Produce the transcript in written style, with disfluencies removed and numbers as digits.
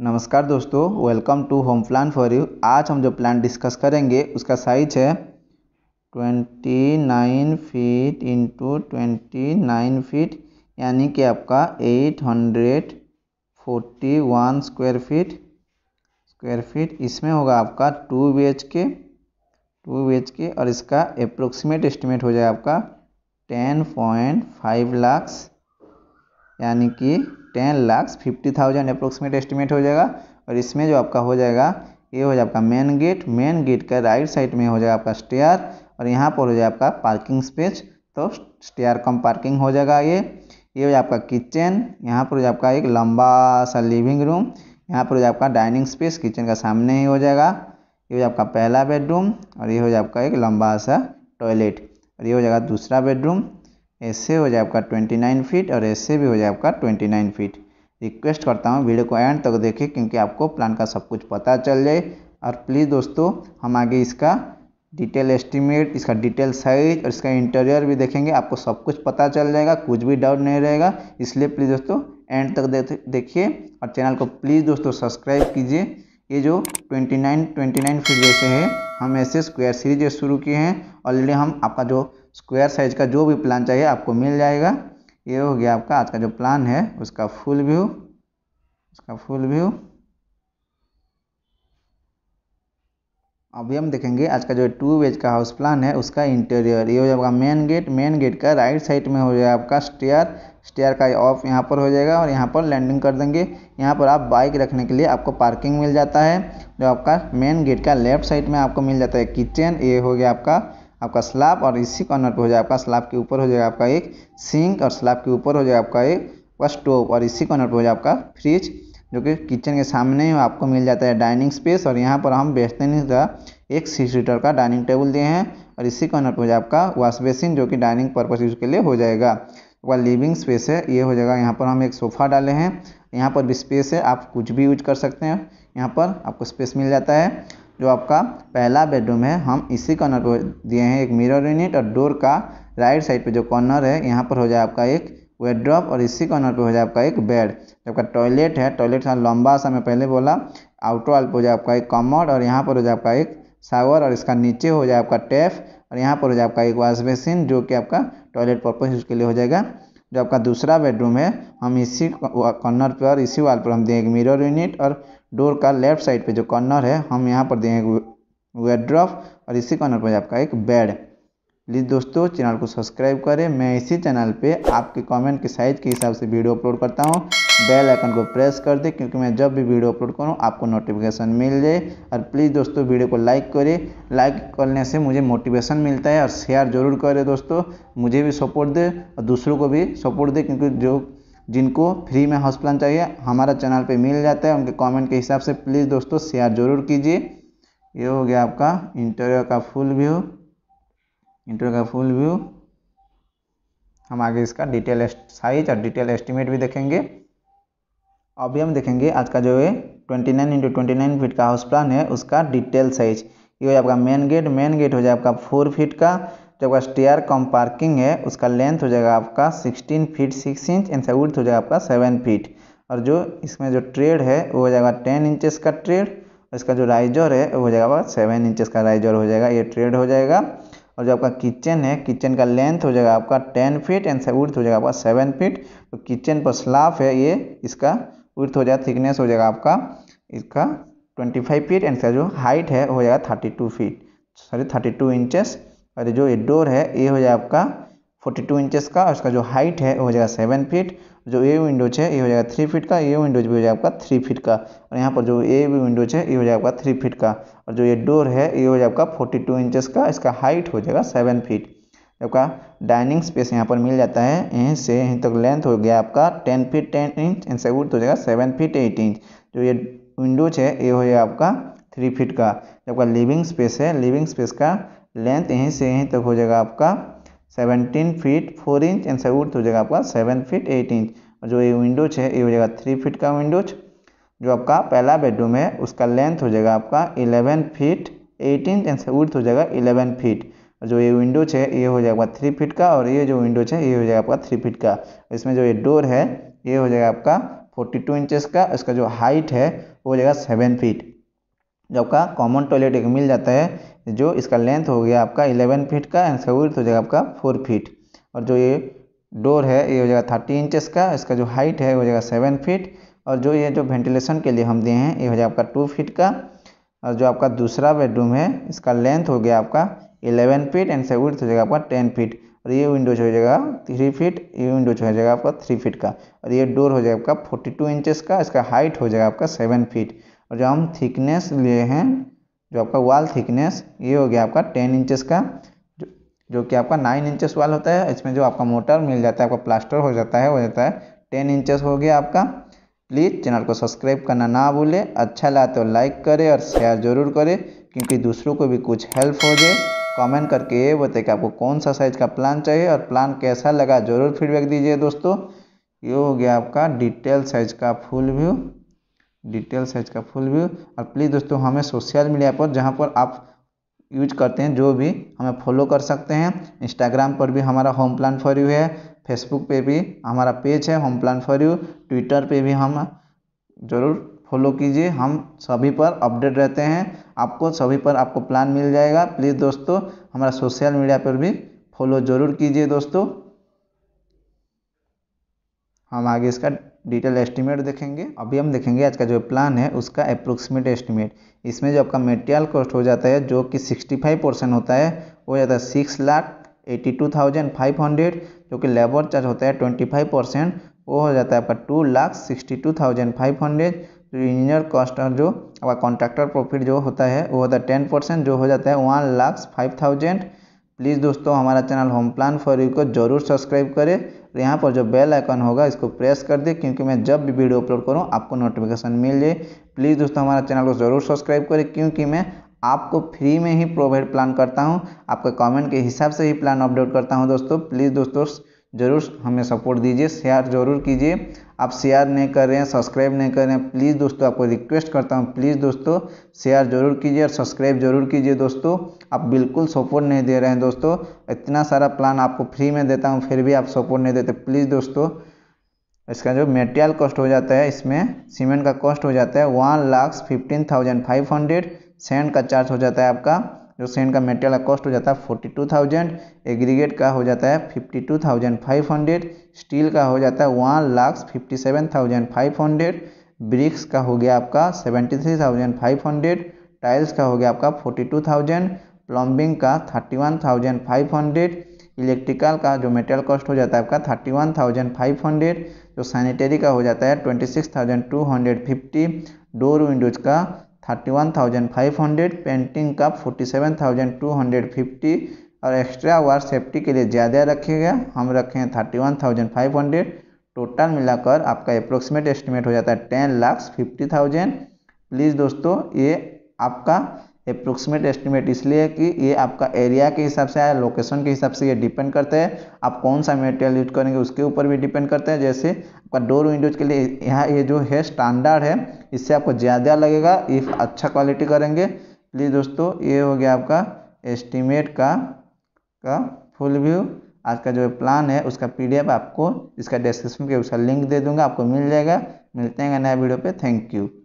नमस्कार दोस्तों, welcome to home plan for you. आज हम जो प्लान डिस्कस करेंगे उसका साइज है 29 फीट इंटू 29 फीट, यानी कि आपका 841 स्क्वायर फीट। इसमें होगा आपका 2 BHK और इसका अप्रोक्सीमेट एस्टिमेट हो जाए आपका 10.5 लाख, यानी कि 10,50,000 अप्रोक्सीमेट एस्टिमेट हो जाएगा। और इसमें जो आपका हो जाएगा ये हो जाएगा आपका मेन गेट का राइट साइड में हो जाएगा आपका स्टेयर और यहाँ पर हो जाएगा आपका पार्किंग स्पेस, तो स्टेयर कम पार्किंग हो जाएगा। ये हो जाएगा आपका किचन, यहाँ पर हो जाएगा आपका एक लंबा सा लिविंग रूम, यहाँ पर हो जाएगा आपका डाइनिंग स्पेस किचन का सामने ही हो जाएगा। ये हो जाएगा आपका पहला बेडरूम और ये हो जाएगा आपका एक लंबा सा टॉयलेट और ये हो जाएगा दूसरा बेडरूम। ऐसे हो जाए आपका 29 फीट और ऐसे भी हो जाए आपका 29 फीट। रिक्वेस्ट करता हूँ वीडियो को एंड तक देखिए क्योंकि आपको प्लान का सब कुछ पता चल जाए। और प्लीज़ दोस्तों, हम आगे इसका डिटेल एस्टिमेट, इसका डिटेल साइज और इसका इंटीरियर भी देखेंगे, आपको सब कुछ पता चल जाएगा, कुछ भी डाउट नहीं रहेगा। इसलिए प्लीज़ दोस्तों एंड तक देखिए और चैनल को प्लीज़ दोस्तों सब्सक्राइब कीजिए। ये जो 29 फीट जैसे है, हम ऐसे स्क्वायर सीरीज शुरू किए हैं। ऑलरेडी हम आपका जो स्क्वायर साइज का जो भी प्लान चाहिए आपको मिल जाएगा। ये हो गया आपका आज का जो प्लान है उसका फुल व्यू। अभी हम देखेंगे आज का जो 2 BHK का हाउस प्लान है उसका इंटीरियर। ये हो जाएगा मेन गेट का राइट साइड में हो जाएगा आपका स्टेयर का ऑफ यहाँ पर हो जाएगा और यहाँ पर लैंडिंग कर देंगे। यहाँ पर आप बाइक रखने के लिए आपको पार्किंग मिल जाता है। जो आपका मेन गेट का लेफ्ट साइड में आपको मिल जाता है किचन। ये हो गया आपका स्लैब और इसी कॉर्नर पर हो जाएगा आपका स्लैब के ऊपर हो जाएगा आपका एक सिंक और स्लैब के ऊपर हो जाएगा आपका एक स्टोव और इसी कॉर्नर पर हो जाएगा आपका फ्रिज, जो कि किचन के सामने ही आपको मिल जाता है डाइनिंग स्पेस। और यहाँ पर हम बेहतरीन का एक 6 सीटर का डाइनिंग टेबल दिए हैं और इसी कॉर्नर पर हो जाएगा आपका वॉश बेसिन, जो कि डाइनिंग पर्पस यूज के लिए हो जाएगा। वह लिविंग स्पेस है। ये हो जाएगा यहाँ पर हम एक सोफ़ा डाले हैं, यहाँ पर भी स्पेस है, आप कुछ भी यूज कर सकते हैं, यहाँ पर आपको स्पेस मिल जाता है। जो आपका पहला बेडरूम है, हम इसी कॉर्नर पर दिए हैं एक मिरर यूनिट और डोर का राइट साइड पे जो कॉर्नर है यहाँ पर हो जाए आपका एक वार्डरोब और इसी कॉर्नर पे हो जाए आपका एक बेड। जो आपका टॉयलेट है, टॉयलेट का लंबा सा मैं पहले बोला, आउटर वाल पर हो जाए आपका एक कमोड और यहाँ पर हो जाए आपका एक शावर और इसका नीचे हो जाए आपका टैप और यहाँ पर हो जाए आपका एक वॉश बेसिन, जो कि आपका टॉयलेट पर्पस यूज के लिए हो जाएगा। जो आपका दूसरा बेडरूम है, हम इसी कॉर्नर पर और इसी वाल पर हम देंगे मिरर यूनिट और डोर का लेफ्ट साइड पे जो कॉर्नर है हम यहाँ पर देंगे वार्डरोब और इसी कॉर्नर पर आपका एक बेड। प्लीज़ दोस्तों चैनल को सब्सक्राइब करें। मैं इसी चैनल पे आपके कमेंट के साइज के हिसाब से वीडियो अपलोड करता हूँ। बेल आइकन को प्रेस कर दें क्योंकि मैं जब भी वीडियो अपलोड करूँ आपको नोटिफिकेशन मिल जाए। और प्लीज़ दोस्तों वीडियो को लाइक करें, लाइक करने से मुझे मोटिवेशन मिलता है। और शेयर ज़रूर करें दोस्तों, मुझे भी सपोर्ट दे और दूसरों को भी सपोर्ट दे, क्योंकि जो जिनको फ्री में हाउस प्लान चाहिए हमारा चैनल पे मिल जाता है। उनके कमेंट के हिसाब से प्लीज़ दोस्तों शेयर ज़रूर कीजिए। ये हो गया आपका इंटीरियर का फुल व्यू। हम आगे इसका डिटेल साइज और डिटेल एस्टिमेट भी देखेंगे। अभी हम देखेंगे आज का जो है 29x29 फीट का हाउस प्लान है उसका डिटेल साइज। ये हो जाए आपका मेन गेट हो जाए आपका 4 फीट का। जो आपका स्टेयर कम पार्किंग है उसका लेंथ हो जाएगा आपका 16 फीट 6 इंच एंड विड्थ हो जाएगा आपका 7 फीट। और जो इसमें जो ट्रेड है वो हो जाएगा 10 इंचेस का ट्रेड और इसका जो राइजर है वो हो जाएगा 7 इंचेस का राइजर हो जाएगा, ये ट्रेड हो जाएगा। और जो आपका किचन है, किचन का लेंथ हो जाएगा आपका 10 फीट एंड विड्थ हो जाएगा आपका 7 फीट। तो किचन पर स्लैब है, ये इसका विड्थ हो जाएगा, थिकनेस हो जाएगा आपका इसका 25 फीट एंड इसका जो हाइट है हो जाएगा 32 इंचेस। और जो ये डोर है ये हो जाए आपका 42 इंचेस का और इसका जो हाइट है वो हो जाएगा 7 फीट। जो ये विंडोज है ये हो जाएगा 3 फीट का, ये विंडोज भी हो जाएगा आपका 3 फीट का। और यहाँ पर जो ये भी विंडोज है ये हो जाएगा 3 फीट का। और जो ये डोर है ये हो जाए आपका 42 इंचेस का, इसका हाइट हो जाएगा 7 फीट। आपका डाइनिंग स्पेस यहाँ पर मिल जाता है, यहीं से यहीं तक लेंथ हो गया आपका 10 फीट 10 इंच एंड विड्थ हो जाएगा 7 फीट 8 इंच। जो ये विंडोज है ये हो जाएगा आपका 3 फीट का। जो आपका लिविंग स्पेस है, लिविंग स्पेस का लेंथ यहीं से यहीं तक हो जाएगा आपका 17 फीट 4 इंच एंड विड्थ हो जाएगा आपका 7 फीट 8 इंच। और जो ये विंडोज है ये हो जाएगा 3 फीट का विंडोज। जो आपका पहला बेडरूम है उसका लेंथ हो जाएगा आपका 11 फीट 8 इंच एंड विड्थ हो जाएगा 11 फीट। और जो ये विंडोज है ये हो जाएगा 3 फीट का और ये जो विंडोज है ये हो जाएगा आपका 3 फीट का। इसमें जो ये डोर है ये हो जाएगा आपका 42 इंचेस का, इसका जो हाइट है वो हो जाएगा 7 फीट। जो आपका कॉमन टॉयलेट एक मिल जाता है, जो इसका लेंथ हो गया आपका 11 फीट का एंड इसका विड्थ हो जाएगा आपका 4 फीट। और जो ये डोर है ये हो जाएगा 30 इंचेस का, इसका जो हाइट है वो हो जाएगा 7 फीट। और जो ये जो वेंटिलेशन के लिए हम दिए हैं ये हो जाएगा आपका 2 फीट का। और जो आपका दूसरा बेडरूम है इसका लेंथ हो गया आपका 11 फीट एंड इसका विड्थ हो जाएगा आपका 10 फीट। और ये विंडोज हो जाएगा 3 फीट, ये विंडोज हो जाएगा आपका 3 फीट का। और ये डोर हो जाएगा आपका 42 इंचेस का, इसका हाइट हो जाएगा आपका 7 फीट। और जो हम थिकनेस लिए हैं, जो आपका वॉल थिकनेस ये हो गया आपका 10 इंचेस का, जो कि आपका 9 इंचेस वॉल होता है। इसमें जो आपका मोटर मिल जाता है, आपका प्लास्टर हो जाता है, वो जाता है 10 इंचेस हो गया आपका। प्लीज़ चैनल को सब्सक्राइब करना ना भूले, अच्छा लगा तो लाइक करें और शेयर ज़रूर करें, क्योंकि दूसरों को भी कुछ हेल्प हो जाए। कमेंट करके ये बताइए कि आपको कौन सा साइज़ का प्लान चाहिए और प्लान कैसा लगा, ज़रूर फीडबैक दीजिए दोस्तों। ये हो गया आपका डिटेल साइज का फुल व्यू, डिटेल साइज का फुल व्यू। और प्लीज़ दोस्तों हमें सोशल मीडिया पर, जहाँ पर आप यूज करते हैं, जो भी हमें फॉलो कर सकते हैं। इंस्टाग्राम पर भी हमारा होम प्लान फॉर यू है, फेसबुक पे भी हमारा पेज है home plan for you, Twitter पे भी हम ज़रूर फॉलो कीजिए। हम सभी पर अपडेट रहते हैं, आपको सभी पर आपको प्लान मिल जाएगा। प्लीज़ दोस्तों हमारा सोशल मीडिया पर भी फॉलो ज़रूर कीजिए दोस्तों। हम आगे इसका डिटेल एस्टीमेट देखेंगे। अभी हम देखेंगे आज का जो प्लान है उसका अप्रोक्सीमेट एस्टीमेट। इसमें जो आपका मटेरियल कॉस्ट हो जाता है, जो कि 65% होता है, वो जाता है 6,82,500। जो कि लेबर चार्ज होता है 25%, वो हो जाता है आपका 2,62,500। जो इंजीनियर कॉस्ट और जो आपका कॉन्ट्रैक्टर प्रॉफिट जो होता है वो होता है 10%, जो हो जाता है 1,05,000। प्लीज़ दोस्तों हमारा channel home plan for you को जरूर सब्सक्राइब करें। यहाँ पर जो बेल आइकन होगा इसको प्रेस कर दें, क्योंकि मैं जब भी वीडियो अपलोड करूँ आपको नोटिफिकेशन मिल जाए। प्लीज़ दोस्तों हमारा चैनल को ज़रूर सब्सक्राइब करें, क्योंकि मैं आपको फ्री में ही प्रोवाइड प्लान करता हूँ, आपके कमेंट के हिसाब से ही प्लान अपडेट करता हूँ दोस्तों। प्लीज़ दोस्तों ज़रूर हमें सपोर्ट दीजिए, शेयर ज़रूर कीजिए। आप शेयर नहीं कर रहे हैं, सब्सक्राइब नहीं कर रहे हैं, प्लीज़ दोस्तों आपको रिक्वेस्ट करता हूं, प्लीज़ दोस्तों शेयर ज़रूर कीजिए और सब्सक्राइब ज़रूर कीजिए दोस्तों। आप बिल्कुल सपोर्ट नहीं दे रहे हैं दोस्तों। इतना सारा प्लान आपको फ्री में देता हूं, फिर भी आप सपोर्ट नहीं देते। प्लीज़ दोस्तों इसका जो मटेरियल कॉस्ट हो जाता है, इसमें सीमेंट का कॉस्ट हो जाता है 1,15,500। सेंट का चार्ज हो जाता है आपका, जो सेंट का मटेरियल का कॉस्ट हो जाता है 42,000। एग्रीगेट का हो जाता है 52,500। स्टील का हो जाता है 1,57,500। ब्रिक्स का हो गया आपका 73,500। टाइल्स का हो गया आपका 42,000। प्लम्बिंग का 31,500। इलेक्ट्रिकल का जो मटेरियल कॉस्ट हो जाता है आपका 31,500। जो सैनिटरी का हो जाता है 26,250। डोर विंडोज का 31,500। पेंटिंग का 47,250। और एक्स्ट्रा वायर सेफ्टी के लिए ज़्यादा रखेगा, हम रखे हैं 31,500। टोटल मिलाकर आपका अप्रोक्सीमेट एस्टिमेट हो जाता है 10,50,000। प्लीज़ दोस्तों ये आपका अप्रोक्सीमेट एस्टिमेट इसलिए कि ये आपका एरिया के हिसाब से आया, लोकेशन के हिसाब से ये डिपेंड करता है। आप कौन सा मटेरियल यूज करेंगे उसके ऊपर भी डिपेंड करता है। जैसे आपका डोर विंडोज के लिए यहाँ ये जो है स्टैंडर्ड है, इससे आपको ज़्यादा लगेगा इफ़ अच्छा क्वालिटी करेंगे। प्लीज़ दोस्तों ये हो गया आपका एस्टिमेट का फुल व्यू। आज का जो प्लान है उसका PDF आपको इसका डिस्क्रिप्शन के उसका लिंक दे दूँगा, आपको मिल जाएगा। मिलते हैं नया वीडियो पर, थैंक यू।